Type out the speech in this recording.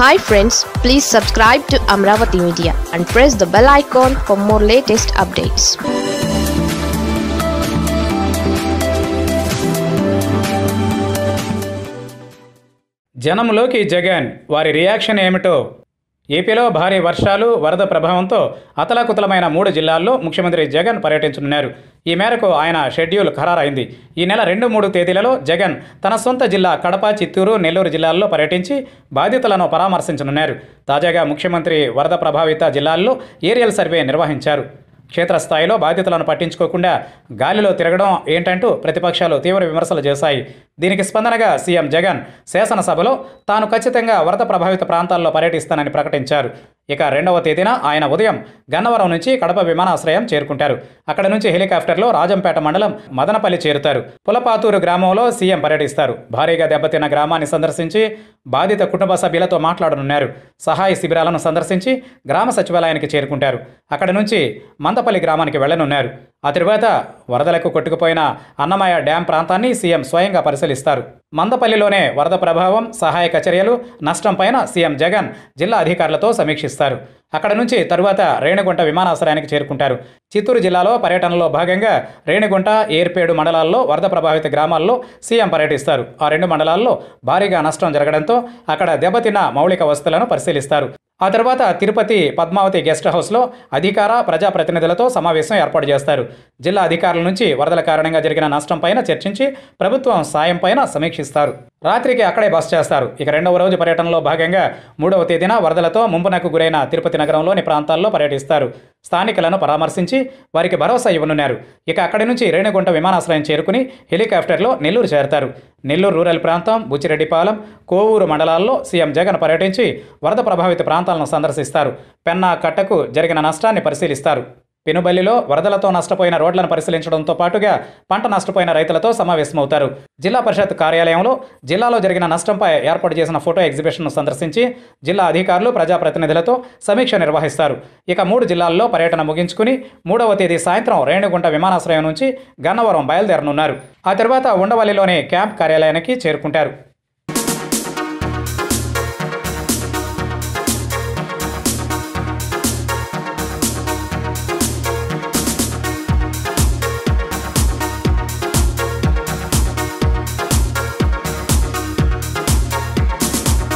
Hi friends, please subscribe to Amaravathi Media and press the bell icon for more latest updates. జనంలోకి జగన్ వారి reaction ఏమిటో ఏపీలో భారీ వర్షాలు వరద ప్రభావంతో అతలాకుతలమైన 3 జిల్లాల్లో ముఖ్యమంత్రి జగన్ పర్యటించనున్నారు. ఈ మేరకు ఆయన షెడ్యూల్ ఖరారైంది. ఈ నెల 2-3 తేదీలలో జగన్ తన సొంత జిల్లా కడప, చిత్తూరు, నెల్లూరు జిల్లాల్లో పర్యటించి బాధితులను పరామర్శించనున్నారు. తాజాగా ముఖ్యమంత్రి వరద ప్రభావిత జిల్లాల్లో ఏరియల్ సర్వే నిర్వహించారు. క్షేత్రస్థాయిలో బాధితులను పట్టించుకోకుండా గాలిలో తిరగడం ఏంటంటూ ప్రతిపక్షాలు తీవ్ర విమర్శలు చేశాయి. దీనికి స్పందనగా సీఎం జగన్ శాసనసభలో తాను ఖచ్చితంగా వరద ప్రభావిత ప్రాంతాల్లో పర్యటిస్తానని ప్రకటించారు. ఇక 2వ తేదీన ఆయన ఉదయం గన్నవరం నుంచి కడప విమానాశ్రయం చేరుకుంటారు. అక్కడ నుంచి హెలికాప్టర్లో రాజంపేట మండలం మదనపల్లి చేరుతారు. పులపాతూరు గ్రామంలో సీఎం పర్యటిస్తారు. భారీగా దెబ్బతిన్న గ్రామాన్ని సందర్శించి బాధిత కుటుంబ సభ్యులతో మాట్లాడనున్నారు. సహాయ శిబిరాలను సందర్శించి గ్రామ సచివాలయానికి చేరుకుంటారు. అక్కడ నుంచి మందపల్లి గ్రామానికి వెళ్లనున్నారు. ఆ తరువాత వరదలకు కొట్టుకుపోయిన అన్నమయ్య డ్యాం ప్రాంతాన్ని సీఎం స్వయంగా పరిశీలిస్తారు. మందపల్లిలోనే వరద ప్రభావం, సహాయక చర్యలు, నష్టంపైన సీఎం జగన్ జిల్లా అధికారులతో సమీక్షిస్తారు. అక్కడ నుంచి తరువాత రేణిగుంట విమానాశ్రయానికి చేరుకుంటారు. చిత్తూరు జిల్లాలో పర్యటనలో భాగంగా రేణిగుంట, ఏర్పేడు మండలాల్లో వరద ప్రభావిత గ్రామాల్లో సీఎం పర్యటిస్తారు. ఆ 2 మండలాల్లో భారీగా నష్టం జరగడంతో అక్కడ దెబ్బతిన్న మౌలిక వస్తువులను పరిశీలిస్తారు. ఆ తర్వాత తిరుపతి పద్మావతి గెస్ట్ హౌస్లో అధికార ప్రజాప్రతినిధులతో సమావేశం ఏర్పాటు చేస్తారు. జిల్లా అధికారుల నుంచి వరదల కారణంగా జరిగిన నష్టంపైన చర్చించి ప్రభుత్వం సాయంపైన సమీక్షిస్తారు. రాత్రికి అక్కడే బస చేస్తారు. ఇక 2వ రోజు పర్యటనలో భాగంగా 3వ తేదీన వరదలతో ముంపునకు గురైన తిరుపతి నగరంలోని ప్రాంతాల్లో పర్యటిస్తారు. స్థానికులను పరామర్శించి వారికి భరోసా ఇవ్వనున్నారు. ఇక అక్కడి నుంచి రేణిగుంట విమానాశ్రయం చేరుకుని హెలికాప్టర్లో నెల్లూరు చేరతారు. నెల్లూరు రూరల్ ప్రాంతం, బుచ్చిరెడ్డిపాలెం, కోవూరు మండలాల్లో సీఎం జగన్ పర్యటించి వరద ప్రభావిత ప్రాంతాలను సందర్శిస్తారు. పెన్నా, కట్టకు జరిగిన నష్టాన్ని పరిశీలిస్తారు. పెనుబల్లిలో వరదలతో నష్టపోయిన రోడ్లను పరిశీలించడంతో పాటుగా పంట నష్టపోయిన రైతులతో సమావేశమవుతారు. జిల్లా పరిషత్ కార్యాలయంలో జిల్లాలో జరిగిన నష్టంపై ఏర్పాటు చేసిన ఫోటో ఎగ్జిబిషన్ను సందర్శించి జిల్లా అధికారులు, ప్రజాప్రతినిధులతో సమీక్ష నిర్వహిస్తారు. ఇక 3 జిల్లాల్లో పర్యటన ముగించుకుని 3వ తేదీ సాయంత్రం రేణిగుంట విమానాశ్రయం నుంచి గన్నవరం బయలుదేరనున్నారు. ఆ తర్వాత ఉండవల్లిలోని క్యాంప్ కార్యాలయానికి చేరుకుంటారు.